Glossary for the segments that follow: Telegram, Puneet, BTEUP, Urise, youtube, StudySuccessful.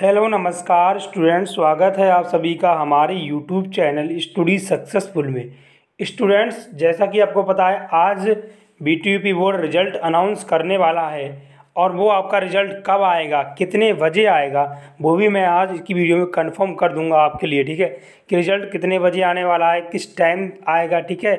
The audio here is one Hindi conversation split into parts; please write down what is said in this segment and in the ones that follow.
हेलो नमस्कार स्टूडेंट्स, स्वागत है आप सभी का हमारे यूट्यूब चैनल स्टडी सक्सेसफुल में। स्टूडेंट्स, जैसा कि आपको पता है आज BTEUP बोर्ड रिजल्ट अनाउंस करने वाला है और वो आपका रिजल्ट कब आएगा, कितने बजे आएगा, वो भी मैं आज इसकी वीडियो में कंफर्म कर दूंगा आपके लिए। ठीक है कि रिजल्ट कितने बजे आने वाला है, किस टाइम आएगा, ठीक है,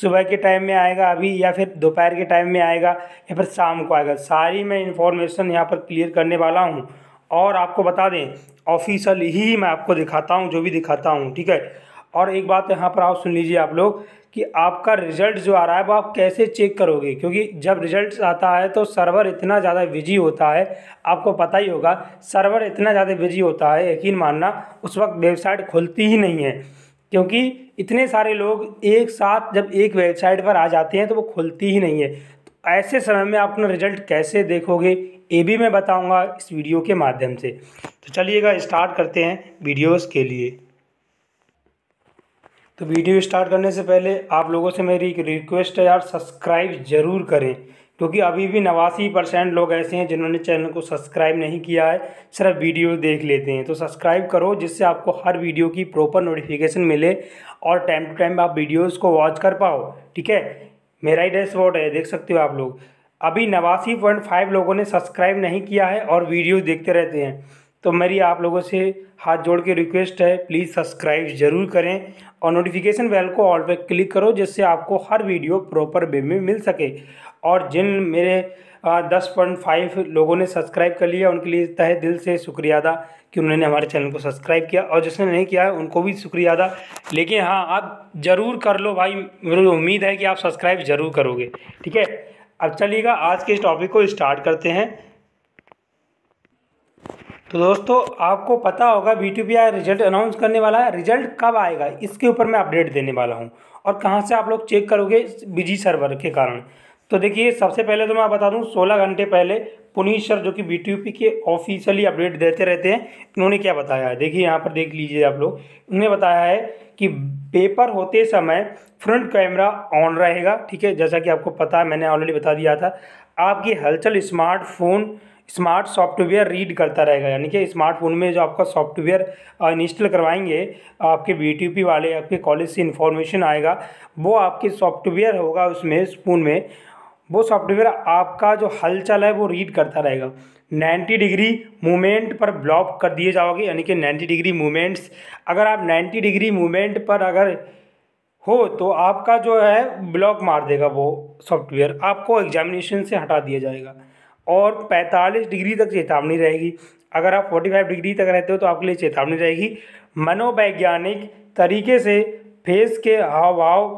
सुबह के टाइम में आएगा अभी या फिर दोपहर के टाइम में आएगा या फिर शाम को आएगा, सारी मैं इन्फॉर्मेशन यहाँ पर क्लियर करने वाला हूँ। और आपको बता दें ऑफिशियल ही मैं आपको दिखाता हूं, जो भी दिखाता हूं, ठीक है। और एक बात यहाँ पर आप सुन लीजिए आप लोग कि आपका रिज़ल्ट जो आ रहा है वो आप कैसे चेक करोगे, क्योंकि जब रिज़ल्ट आता है तो सर्वर इतना ज़्यादा बिजी होता है, आपको पता ही होगा सर्वर इतना ज़्यादा बिजी होता है, यकीन मानना उस वक्त वेबसाइट खुलती ही नहीं है, क्योंकि इतने सारे लोग एक साथ जब एक वेबसाइट पर आ जाते हैं तो वो खुलती ही नहीं है। तो ऐसे समय में आप अपना रिज़ल्ट कैसे देखोगे ये भी मैं बताऊंगा इस वीडियो के माध्यम से। तो चलिएगा स्टार्ट करते हैं वीडियोस के लिए। तो वीडियो स्टार्ट करने से पहले आप लोगों से मेरी एक रिक्वेस्ट है यार, सब्सक्राइब ज़रूर करें, क्योंकि अभी भी 89% लोग ऐसे हैं जिन्होंने चैनल को सब्सक्राइब नहीं किया है, सिर्फ वीडियो देख लेते हैं। तो सब्सक्राइब करो जिससे आपको हर वीडियो की प्रॉपर नोटिफिकेशन मिले और टाइम टू टाइम आप वीडियोज़ को वॉच कर पाओ, ठीक है। मेरा ही डैशबोर्ड है, देख सकते हो आप लोग। अभी 89.5 लोगों ने सब्सक्राइब नहीं किया है और वीडियो देखते रहते हैं, तो मेरी आप लोगों से हाथ जोड़ के रिक्वेस्ट है, प्लीज़ सब्सक्राइब ज़रूर करें और नोटिफिकेशन बेल को ऑल पे क्लिक करो जिससे आपको हर वीडियो प्रॉपर वे में मिल सके। और जिन मेरे 10.5 लोगों ने सब्सक्राइब कर लिया उनके लिए तहे दिल से शुक्रिया अदा कि उन्होंने हमारे चैनल को सब्सक्राइब किया, और जिसने नहीं किया है उनको भी शुक्रिया अदा। लेकिन हाँ, आप ज़रूर कर लो भाई, मेरी उम्मीद है कि आप सब्सक्राइब ज़रूर करोगे, ठीक है। अब चलिएगा आज के इस टॉपिक को स्टार्ट करते हैं। तो दोस्तों आपको पता होगा BTEUP रिजल्ट अनाउंस करने वाला है, रिजल्ट कब आएगा इसके ऊपर मैं अपडेट देने वाला हूं, और कहां से आप लोग चेक करोगे बिजी सर्वर के कारण। तो देखिए सबसे पहले तो मैं बता दूं 16 घंटे पहले पुनीत सर जो कि BTEUP के ऑफिशियली अपडेट देते रहते हैं, उन्होंने क्या बताया है, देखिए यहाँ पर देख लीजिए आप लोग। उन्होंने बताया है कि पेपर होते समय फ्रंट कैमरा ऑन रहेगा, ठीक है। जैसा कि आपको पता है, मैंने ऑलरेडी बता दिया था, आपकी हलचल स्मार्टफोन स्मार्ट सॉफ्टवेयर रीड करता रहेगा, यानी कि स्मार्टफोन में जो आपका सॉफ्टवेयर इंस्टॉल करवाएंगे आपके BTEUP वाले, आपके कॉलेज से इन्फॉर्मेशन आएगा, वो आपके सॉफ्टवेयर होगा उसमें स्पून में, वो सॉफ्टवेयर आपका जो हलचल है वो रीड करता रहेगा। 90 डिग्री मूवमेंट पर ब्लॉक कर दिए जाओगे, यानी कि 90 डिग्री मूवमेंट्स, अगर आप 90 डिग्री मूवमेंट पर अगर हो तो आपका जो है ब्लॉक मार देगा वो सॉफ्टवेयर, आपको एग्जामिनेशन से हटा दिया जाएगा। और 45 डिग्री तक चेतावनी रहेगी, अगर आप 45 डिग्री तक रहते हो तो आपके लिए चेतावनी रहेगी। मनोवैज्ञानिक तरीके से फेस के हाव भाव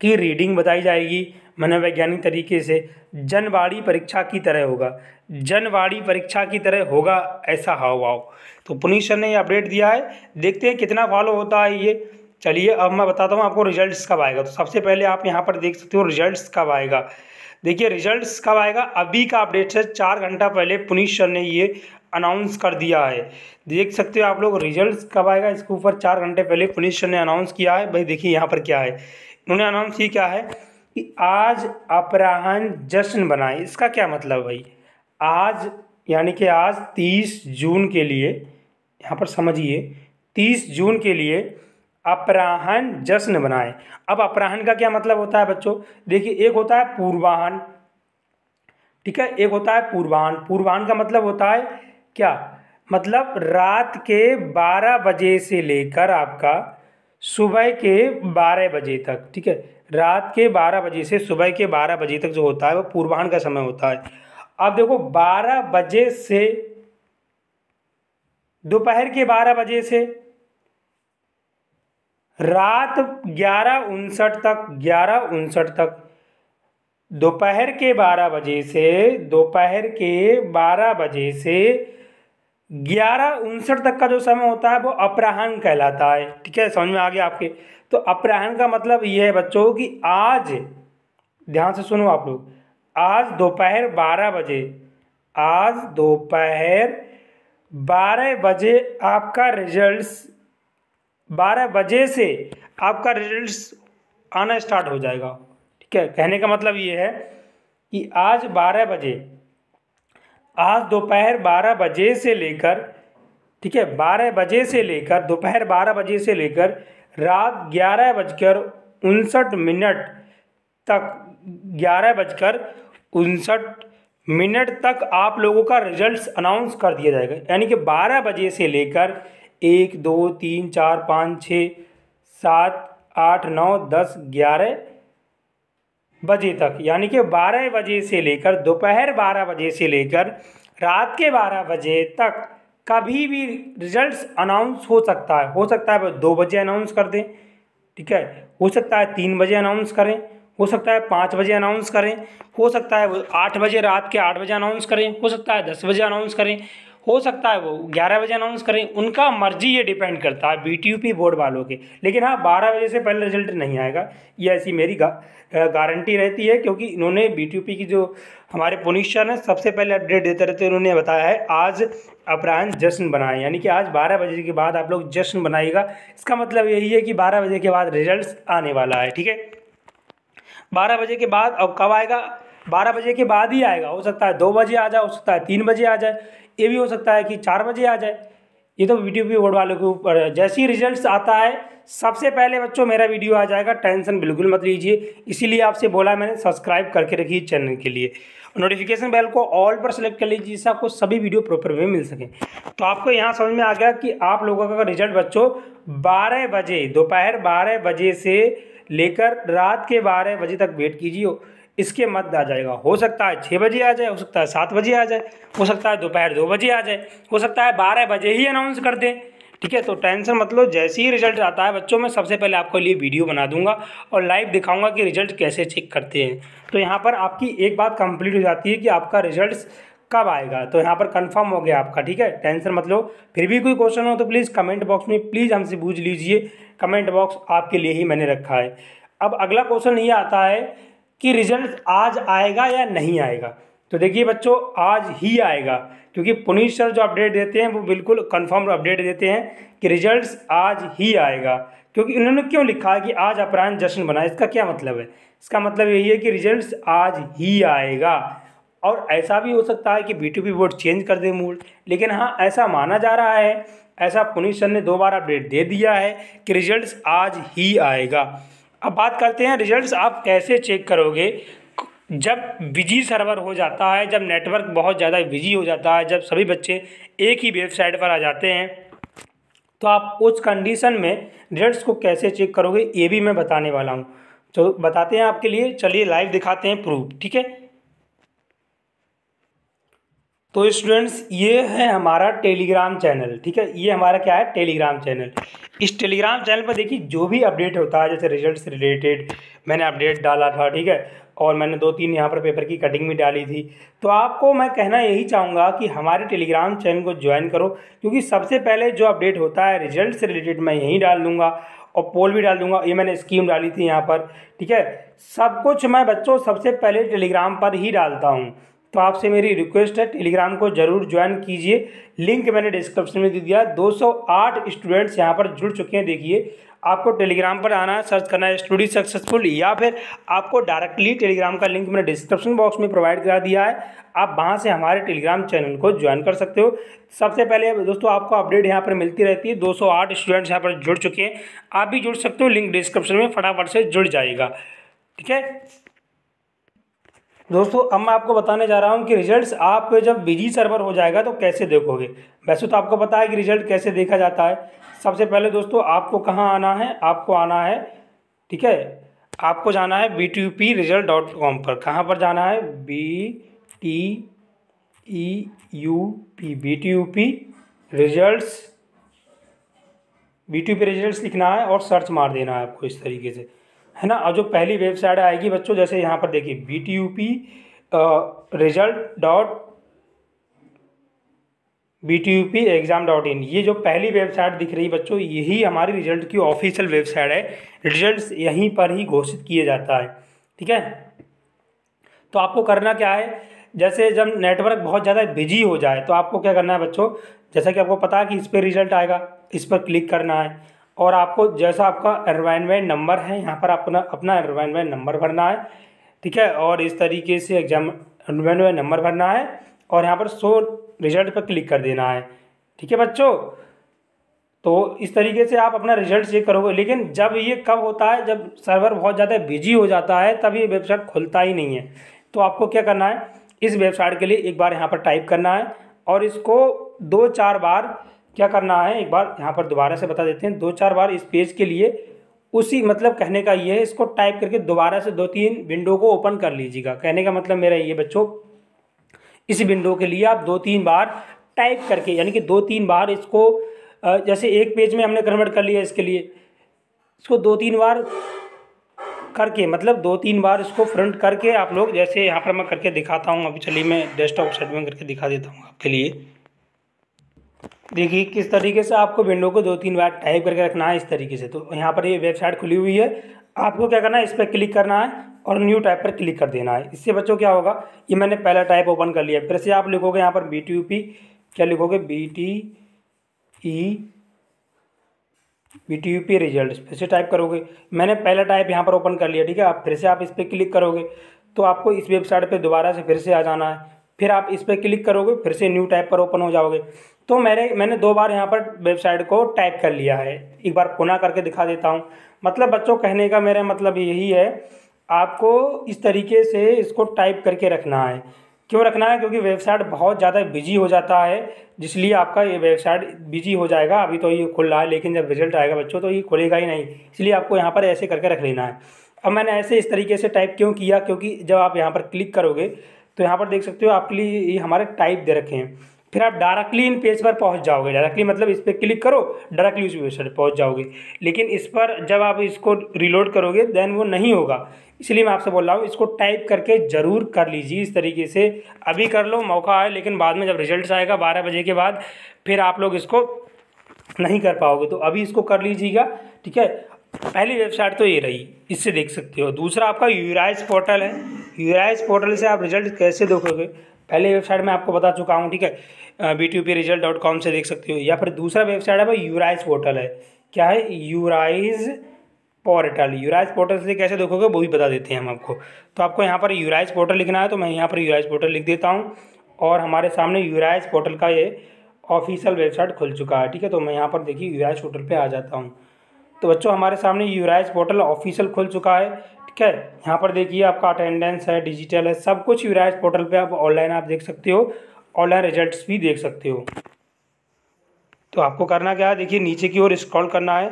की रीडिंग बताई जाएगी, मनोवैज्ञानिक तरीके से जनवाड़ी परीक्षा की तरह होगा, जनवाड़ी परीक्षा की तरह होगा ऐसा हाव भाव। तो पुनीत सर ने ये अपडेट दिया है, देखते हैं कितना फॉलो होता है ये। चलिए अब मैं बताता हूँ आपको रिजल्ट्स कब आएगा। तो सबसे पहले आप यहाँ पर देख सकते हो रिजल्ट्स कब आएगा, देखिए रिजल्ट्स कब आएगा, अभी का अपडेट है 4 घंटा पहले पुनीत सर ने ये अनाउंस कर दिया है, देख सकते हो आप लोग। रिजल्ट्स कब आएगा इसके ऊपर 4 घंटे पहले पुनीत सर ने अनाउंस किया है। भाई देखिए यहाँ पर क्या है, उन्होंने अनाउंस ही क्या है कि आज अपराह्न जश्न बनाएं। इसका क्या मतलब भाई, आज यानी कि आज 30 जून के लिए, यहाँ पर समझिए 30 जून के लिए अपराह्न जश्न बनाएं। अब अपराह्न का क्या मतलब होता है बच्चों, देखिए एक होता है पूर्वाह्न, ठीक है, एक होता है पूर्वाह्न। पूर्वाह्न का मतलब होता है क्या, मतलब रात के 12 बजे से लेकर आपका सुबह के 12 बजे तक, ठीक है, रात के 12 बजे से सुबह के 12 बजे तक जो होता है वो पूर्वाह्न का समय होता है। अब देखो 12 बजे से दोपहर के 12 बजे से रात 11:59 तक, 11:59 तक, दोपहर के 12 बजे से दोपहर के 12 बजे से 11:59 तक का जो समय होता है वो अपराह्न कहलाता है, ठीक है, समझ में आ गया आपके। तो अपराह्न का मतलब ये है बच्चों कि आज, ध्यान से सुनो आप लोग, आज दोपहर 12 बजे, आज दोपहर 12 बजे आपका रिजल्ट्स, 12 बजे से आपका रिजल्ट्स आना स्टार्ट हो जाएगा, ठीक है। कहने का मतलब ये है कि आज 12 बजे, आज दोपहर 12 बजे से लेकर ठीक है 12 बजे से लेकर दोपहर 12 बजे से लेकर रात 11:59 तक 11:59 तक आप लोगों का रिजल्ट्स अनाउंस कर दिया जाएगा। यानी कि 12 बजे से लेकर 1, 2, 3, 4, 5, 6, 7, 8, 9, 10, 11 बजे तक, यानी कि 12 बजे से लेकर दोपहर 12 बजे से लेकर रात के 12 बजे तक कभी भी रिजल्ट्स अनाउंस हो सकता है। हो सकता है वो 2 बजे अनाउंस कर दें, ठीक है, हो सकता है 3 बजे अनाउंस करें, हो सकता है 5 बजे अनाउंस करें, हो सकता है वो 8 बजे, रात के 8 बजे अनाउंस करें, हो सकता है 10 बजे अनाउंस करें, हो सकता है वो 11 बजे अनाउंस करें। उनका मर्जी, ये डिपेंड करता है बीटीयूपी बोर्ड वालों के। लेकिन हाँ, 12 बजे से पहले रिजल्ट नहीं आएगा, ये ऐसी मेरी गारंटी रहती है, क्योंकि इन्होंने बीटीयूपी की जो हमारे पुनीत सर हैं सबसे पहले अपडेट देते रहते हैं। उन्होंने बताया है आज अपराह्न जश्न बनाएं, यानी कि आज 12 बजे के बाद आप लोग जश्न बनाइएगा। इसका मतलब यही है कि 12 बजे के बाद रिजल्ट आने वाला है, ठीक है। 12 बजे के बाद, अब कब आएगा? 12 बजे के बाद ही आएगा। हो सकता है 2 बजे आ जाए, हो सकता है 3 बजे आ जाए, ये भी हो सकता है कि 4 बजे आ जाए। ये तो बीटीयूपी बोर्ड वालों के ऊपर है। जैसे ही रिजल्ट्स आता है सबसे पहले बच्चों मेरा वीडियो आ जाएगा, टेंशन बिल्कुल मत लीजिए। इसीलिए आपसे बोला मैंने, सब्सक्राइब करके रखिए चैनल के लिए, नोटिफिकेशन बेल को ऑल पर सेलेक्ट कर लीजिए जिससे आपको सभी वीडियो प्रॉपर वे मिल सकें। तो आपको यहाँ समझ में आ गया कि आप लोगों का रिजल्ट बच्चों 12 बजे, दोपहर 12 बजे से लेकर रात के 12 बजे तक वेट कीजिए, इसके मत आ जाएगा। हो सकता है 6 बजे आ जाए, हो सकता है 7 बजे आ जाए, हो सकता है दोपहर 2 बजे आ जाए, हो सकता है 12 बजे ही अनाउंस कर दें, ठीक है। तो टेंशन मत लो, जैसे ही रिजल्ट आता है बच्चों मैं सबसे पहले आपके लिए वीडियो बना दूंगा और लाइव दिखाऊंगा कि रिजल्ट कैसे चेक करते हैं। तो यहाँ पर आपकी एक बात कंप्लीट हो जाती है कि आपका रिजल्ट कब आएगा, तो यहाँ पर कंफर्म हो गया आपका, ठीक है। टेंशन मत लो, फिर भी कोई क्वेश्चन हो तो प्लीज़ कमेंट बॉक्स में प्लीज़ हमसे पूछ लीजिए, कमेंट बॉक्स आपके लिए ही मैंने रखा है। अब अगला क्वेश्चन ये आता है कि रिजल्ट आज आएगा या नहीं आएगा। तो देखिए बच्चों, आज ही आएगा, क्योंकि पुनीत सर जो अपडेट देते हैं वो बिल्कुल कंफर्म अपडेट देते हैं कि रिजल्ट्स आज ही आएगा। क्योंकि उन्होंने क्यों लिखा है कि आज अपराह्न जश्न बनाए, इसका क्या मतलब है? इसका मतलब यही है कि रिजल्ट्स आज ही आएगा। और ऐसा भी हो सकता है कि बीटीयूपी बोर्ड चेंज कर दे मूड, लेकिन हाँ ऐसा माना जा रहा है, ऐसा पुनीत सर ने 2 बार अपडेट दे दिया है कि रिजल्ट्स आज ही आएगा। अब बात करते हैं रिजल्ट्स आप कैसे चेक करोगे। जब बिजी सर्वर हो जाता है, जब नेटवर्क बहुत ज़्यादा बिजी हो जाता है, जब सभी बच्चे एक ही वेबसाइट पर आ जाते हैं, तो आप उस कंडीशन में रिजल्ट्स को कैसे चेक करोगे ये भी मैं बताने वाला हूँ। तो बताते हैं आपके लिए, चलिए लाइव दिखाते हैं प्रूफ, ठीक है। तो स्टूडेंट्स ये है हमारा टेलीग्राम चैनल, ठीक है, ये हमारा क्या है, टेलीग्राम चैनल। इस टेलीग्राम चैनल पर देखिए जो भी अपडेट होता है, जैसे रिजल्ट से रिलेटेड मैंने अपडेट डाला था, ठीक है, और मैंने 2-3 यहाँ पर पेपर की कटिंग भी डाली थी। तो आपको मैं कहना यही चाहूँगा कि हमारे टेलीग्राम चैनल को ज्वाइन करो, क्योंकि सबसे पहले जो अपडेट होता है रिजल्ट से रिलेटेड मैं यहीं डाल दूँगा और पोल भी डाल दूँगा। ये मैंने स्कीम डाली थी यहाँ पर, ठीक है, सब कुछ मैं बच्चों सबसे पहले टेलीग्राम पर ही डालता हूँ। तो आपसे मेरी रिक्वेस्ट है टेलीग्राम को ज़रूर ज्वाइन कीजिए, लिंक मैंने डिस्क्रिप्शन में दे दिया। 208 स्टूडेंट्स यहाँ पर जुड़ चुके हैं। देखिए आपको टेलीग्राम पर आना है, सर्च करना है स्टडी सक्सेसफुल, या फिर आपको डायरेक्टली टेलीग्राम का लिंक मैंने डिस्क्रिप्शन बॉक्स में प्रोवाइड करा दिया है, आप वहाँ से हमारे टेलीग्राम चैनल को ज्वाइन कर सकते हो। सबसे पहले दोस्तों आपको अपडेट यहाँ पर मिलती रहती है। 208 स्टूडेंट्स यहाँ पर जुड़ चुके हैं, आप भी जुड़ सकते हो, लिंक डिस्क्रिप्शन में, फटाफट से जुड़ जाइएगा, ठीक है। दोस्तों अब मैं आपको बताने जा रहा हूँ कि रिजल्ट्स आप जब बिजी सर्वर हो जाएगा तो कैसे देखोगे। वैसे तो आपको पता है कि रिजल्ट कैसे देखा जाता है। सबसे पहले दोस्तों आपको कहाँ आना है, आपको आना है, ठीक है, आपको जाना है bteup result.com पर। कहाँ पर जाना है? bteup results लिखना है और सर्च मार देना है आपको इस तरीके से, है ना। और जो पहली वेबसाइट आएगी बच्चों, जैसे यहाँ पर देखिए bteup result.bteup exam.in, ये जो पहली वेबसाइट दिख रही है बच्चों यही हमारी रिजल्ट की ऑफिशियल वेबसाइट है। रिजल्ट्स यहीं पर ही घोषित किया जाता है, ठीक है। तो आपको करना क्या है, जैसे जब नेटवर्क बहुत ज़्यादा बिजी हो जाए तो आपको क्या करना है बच्चों, जैसा कि आपको पता है कि इस पर रिजल्ट आएगा, इस पर क्लिक करना है और आपको जैसा आपका एनवायरनमेंट नंबर है यहाँ पर अपना एनवायरनमेंट नंबर भरना है, ठीक है, और इस तरीके से एग्जाम एनवायरनमेंट नंबर भरना है और यहाँ पर शो रिजल्ट पर क्लिक कर देना है, ठीक है बच्चों। तो इस तरीके से आप अपना रिजल्ट चेक करोगे। लेकिन जब ये कब होता है, जब सर्वर बहुत ज़्यादा बिजी हो जाता है तब ये वेबसाइट खुलता ही नहीं है। तो आपको क्या करना है, इस वेबसाइट के लिए एक बार यहाँ पर टाइप करना है और इसको 2-4 बार क्या करना है, एक बार यहाँ पर दोबारा से बता देते हैं, 2-4 बार इस पेज के लिए उसी मतलब कहने का ये है, इसको टाइप करके दोबारा से 2-3 विंडो को ओपन कर लीजिएगा। कहने का मतलब मेरा ये बच्चों, इस विंडो के लिए आप 2-3 बार टाइप करके यानी कि 2-3 बार इसको, जैसे एक पेज में हमने कन्वर्ट कर लिया, इसके लिए इसको 2-3 बार करके मतलब 2-3 बार इसको फ्रंट करके आप लोग, जैसे यहाँ पर मैं करके दिखाता हूँ, अभी चलिए मैं डेस्कटॉप साइड में करके दिखा देता हूँ आपके लिए। देखिए किस तरीके से आपको विंडो को 2-3 बार टाइप करके रखना है इस तरीके से। तो यहाँ पर ये वेबसाइट खुली हुई है, आपको क्या करना है, इस पर क्लिक करना है और न्यू टाइप पर क्लिक कर देना है। इससे बच्चों क्या होगा, ये मैंने पहला टाइप ओपन कर लिया, फिर से आप लिखोगे यहाँ पर BTEUP, क्या लिखोगे BTEUP रिजल्ट, फिर से टाइप करोगे। मैंने पहला टाइप यहाँ पर ओपन कर लिया, ठीक है। आप फिर से आप इस पर क्लिक करोगे तो आपको इस वेबसाइट पे दोबारा से फिर से आ जाना है, फिर आप इस पर क्लिक करोगे, फिर से न्यू टाइप पर ओपन हो जाओगे। तो मैंने 2 बार यहाँ पर वेबसाइट को टाइप कर लिया है, एक बार पुनः करके दिखा देता हूँ। मतलब बच्चों कहने का मेरा मतलब यही है, आपको इस तरीके से इसको टाइप करके रखना है। क्यों रखना है, क्योंकि वेबसाइट बहुत ज़्यादा बिजी हो जाता है, जिसलिए आपका ये वेबसाइट बिजी हो जाएगा। अभी तो ये खुल रहा है लेकिन जब रिजल्ट आएगा बच्चों तो ये खुलेगा ही नहीं, इसलिए आपको यहाँ पर ऐसे करके रख लेना है। अब मैंने ऐसे इस तरीके से टाइप क्यों किया, क्योंकि जब आप यहाँ पर क्लिक करोगे तो यहाँ पर देख सकते हो आपके लिए ये हमारे टाइप दे रखे हैं, फिर आप डायरेक्टली इन पेज पर पहुँच जाओगे। डायरेक्टली मतलब इस पर क्लिक करो, डायरेक्टली उस वेबसाइट पर पहुँच जाओगे। लेकिन इस पर जब आप इसको रिलोड करोगे देन वो नहीं होगा, इसलिए मैं आपसे बोल रहा हूँ इसको टाइप करके ज़रूर कर लीजिए इस तरीके से। अभी कर लो, मौका है, लेकिन बाद में जब रिजल्ट्स आएगा 12 बजे के बाद फिर आप लोग इसको नहीं कर पाओगे। तो अभी इसको कर लीजिएगा, ठीक है। पहली वेबसाइट तो ये रही, इससे देख सकते हो। दूसरा आपका Urise पोर्टल है, Urise पोर्टल से आप रिजल्ट कैसे देखोगे, पहले वेबसाइट में आपको बता चुका हूँ, ठीक है, bteup-result.com से देख सकते हो। या फिर दूसरा वेबसाइट है भाई Urise पोर्टल है, क्या है, Urise पोर्टल। Urise पोर्टल से कैसे देखोगे वो भी बता देते हैं हम आपको। तो आपको यहाँ पर Urise पोर्टल लिखना है, तो मैं यहाँ पर Urise पोर्टल लिख देता हूँ और हमारे सामने Urise पोर्टल का ये ऑफिशियल वेबसाइट खुल चुका है, ठीक है। तो मैं यहाँ पर देखिए Urise पोर्टल पे आ जाता हूँ। तो बच्चों हमारे सामने Urise पोर्टल ऑफिशियल खुल चुका है, ठीक है। यहाँ पर देखिए आपका अटेंडेंस है, डिजिटल है, सब कुछ Urise पोर्टल पर आप ऑनलाइन देख सकते हो, ऑनलाइन रिजल्ट भी देख सकते हो। तो आपको करना क्या है, देखिए नीचे की ओर स्क्रॉल करना है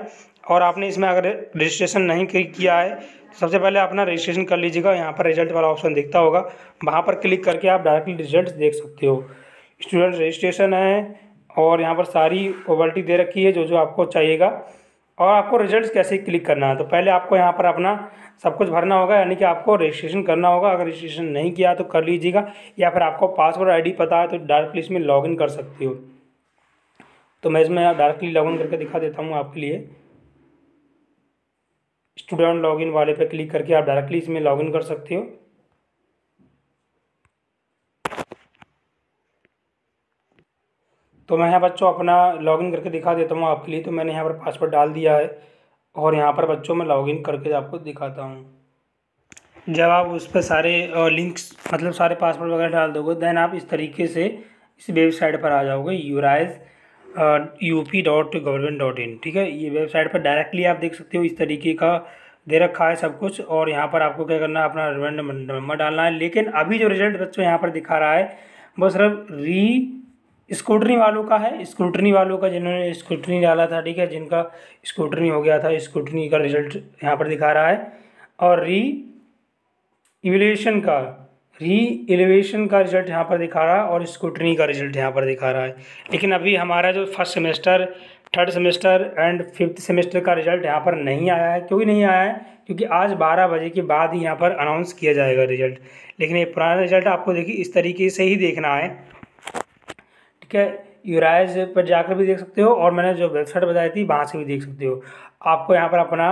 और आपने इसमें अगर रजिस्ट्रेशन नहीं किया है तो सबसे पहले अपना रजिस्ट्रेशन कर लीजिएगा। यहाँ पर रिजल्ट वाला ऑप्शन दिखता होगा, वहाँ पर क्लिक करके आप डायरेक्टली रिजल्ट देख सकते हो। स्टूडेंट रजिस्ट्रेशन है और यहाँ पर सारी ओवल्टी दे रखी है जो जो आपको चाहिएगा। और आपको रिजल्ट कैसे क्लिक करना है, तो पहले आपको यहाँ पर अपना सब कुछ भरना होगा, यानी कि आपको रजिस्ट्रेशन करना होगा। अगर रजिस्ट्रेशन नहीं किया तो कर लीजिएगा, या फिर आपको पासवर्ड ID पता है तो डायरेक्टली इसमें लॉगिन कर सकते हो। तो मैं इसमें डायरेक्टली लॉगिन करके दिखा देता हूँ आपके लिए। स्टूडेंट लॉगिन वाले पे क्लिक करके आप डायरेक्टली इसमें लॉगिन कर सकते हो। तो मैं यहाँ बच्चों अपना लॉगिन करके दिखा देता हूँ आपके लिए। तो मैंने यहाँ पर पासवर्ड डाल दिया है और यहाँ पर बच्चों मैं लॉगिन करके आपको दिखाता हूँ। जब आप उस पर सारे लिंक्स मतलब सारे पासवर्ड वगैरह डाल दोगे देन आप इस तरीके से इस वेबसाइट पर आ जाओगे, urise.up.government.in, ठीक है। ये वेबसाइट पर डायरेक्टली आप देख सकते हो, इस तरीके का दे रखा है सब कुछ। और यहाँ पर आपको क्या करना है, अपना रेवेन्यू नंबर डालना है। लेकिन अभी जो रिजल्ट बच्चों यहाँ पर दिखा रहा है वो सिर्फ स्क्रूटनी वालों का है, स्क्रूटनी वालों का जिन्होंने स्क्रूटनी डाला था, ठीक है, जिनका स्क्रूटनी हो गया था, स्क्रूटनी का रिजल्ट यहाँ पर दिखा रहा है। और री एलिवेशन का रिजल्ट यहाँ पर दिखा रहा है और स्क्रूटनी का रिजल्ट यहाँ पर दिखा रहा है। लेकिन अभी हमारा जो first semester, third semester and fifth semester का रिजल्ट यहाँ पर नहीं आया है। क्योंकि नहीं आया है, क्योंकि आज 12 बजे के बाद ही यहाँ पर अनाउंस किया जाएगा रिजल्ट। लेकिन ये पुराना रिजल्ट आपको देखिए इस तरीके से ही देखना है, ठीक है। Urise पर जाकर भी देख सकते हो और मैंने जो वेबसाइट बताई थी वहाँ से भी देख सकते हो। आपको यहाँ पर अपना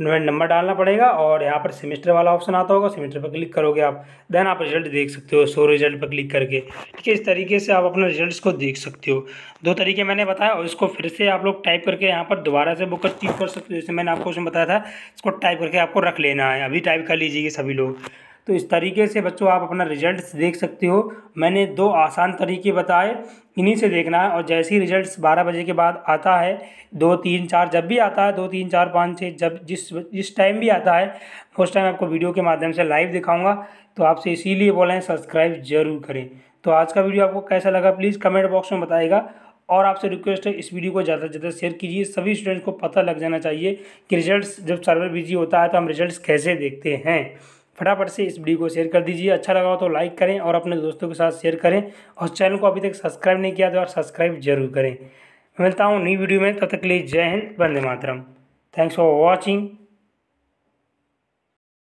नंबर डालना पड़ेगा और यहाँ पर सेमेस्टर वाला ऑप्शन आता होगा, सेमेस्टर पर क्लिक करोगे आप, देन आप रिजल्ट देख सकते हो, शो रिजल्ट पर क्लिक करके, ठीक है। इस तरीके से आप अपने रिजल्ट्स को देख सकते हो। 2 तरीके मैंने बताया और इसको फिर से आप लोग टाइप करके यहाँ पर दोबारा से बुक चीज कर सकते हो, जैसे मैंने आपको उसमें बताया था। इसको टाइप करके आपको रख लेना है, अभी टाइप कर लीजिएगा सभी लोग। तो इस तरीके से बच्चों आप अपना रिजल्ट्स देख सकते हो। मैंने 2 आसान तरीके बताए, इन्हीं से देखना है। और जैसे ही रिजल्ट्स 12 बजे के बाद आता है, 2, 3, 4 जब भी आता है, 2, 3, 4, 5, 6 जब जिस टाइम भी आता है, उस टाइम आपको वीडियो के माध्यम से लाइव दिखाऊंगा। तो आपसे इसीलिए बोले हैं सब्सक्राइब जरूर करें। तो आज का वीडियो आपको कैसा लगा प्लीज़ कमेंट बॉक्स में बताइएगा। और आपसे रिक्वेस्ट है इस वीडियो को ज़्यादा से ज़्यादा शेयर कीजिए। सभी स्टूडेंट्स को पता लग जाना चाहिए कि रिजल्ट्स जब सर्वर बिजी होता है तो हम रिजल्ट्स कैसे देखते हैं। फटाफट से इस वीडियो को शेयर कर दीजिए। अच्छा लगा हो तो लाइक करें और अपने दोस्तों के साथ शेयर करें। और चैनल को अभी तक सब्सक्राइब नहीं किया तो आप सब्सक्राइब जरूर करें। मिलता हूँ नई वीडियो में, तब तक के लिए जय हिंद, वंदे मातरम। Thanks for watching.